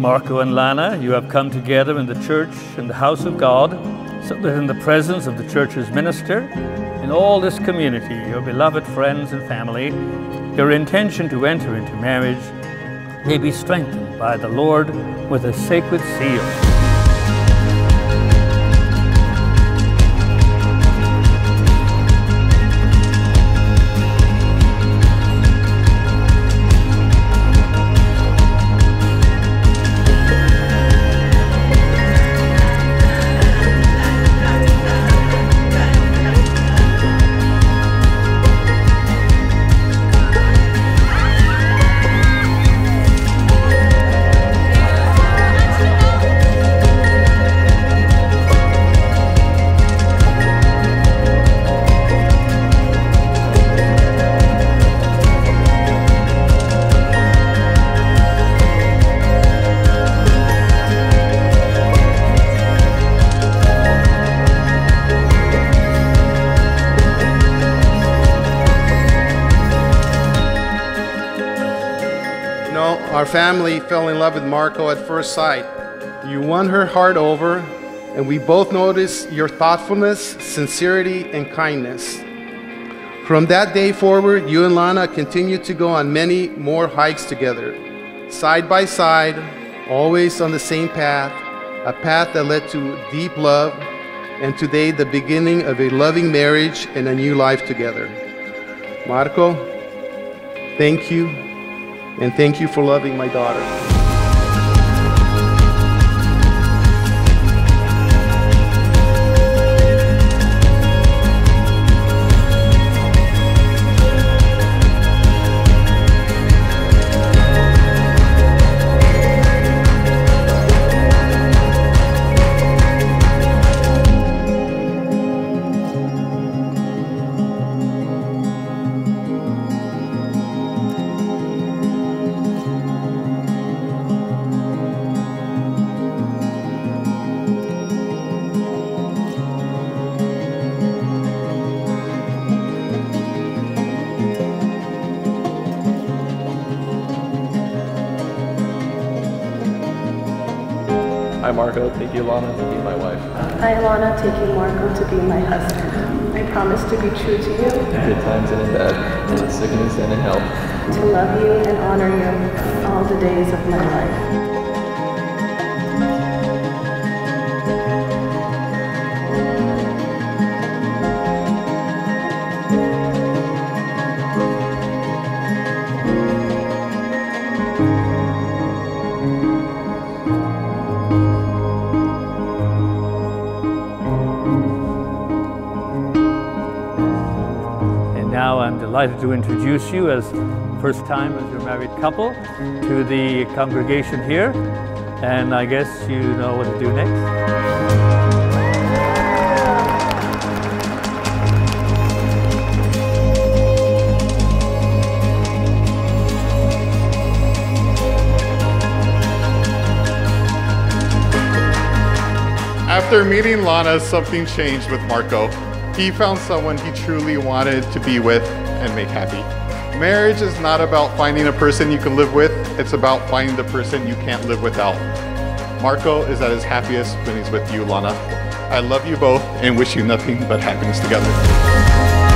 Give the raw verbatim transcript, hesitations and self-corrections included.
Marko and Lana, you have come together in the church, in the house of God, so that in the presence of the church's minister, in all this community, your beloved friends and family, your intention to enter into marriage may be strengthened by the Lord with a sacred seal. Our family fell in love with Marko at first sight. You won her heart over, and we both noticed your thoughtfulness, sincerity, and kindness. From that day forward, you and Lana continued to go on many more hikes together, side by side, always on the same path, a path that led to deep love, and today the beginning of a loving marriage and a new life together. Marko, thank you. And thank you for loving my daughter. Hi Marko, take you Lana to be my wife. Hi Lana, take you Marko to be my husband. I promise to be true to you. In good times and in bad, in sickness and in health. To love you and honor you all the days of my life. Now I'm delighted to introduce you as first time as your married couple to the congregation here, and I guess you know what to do next. After meeting Lana, something changed with Marko. He found someone he truly wanted to be with and make happy. Marriage is not about finding a person you can live with, it's about finding the person you can't live without. Marko is at his happiest when he's with you, Lana. I love you both and wish you nothing but happiness together.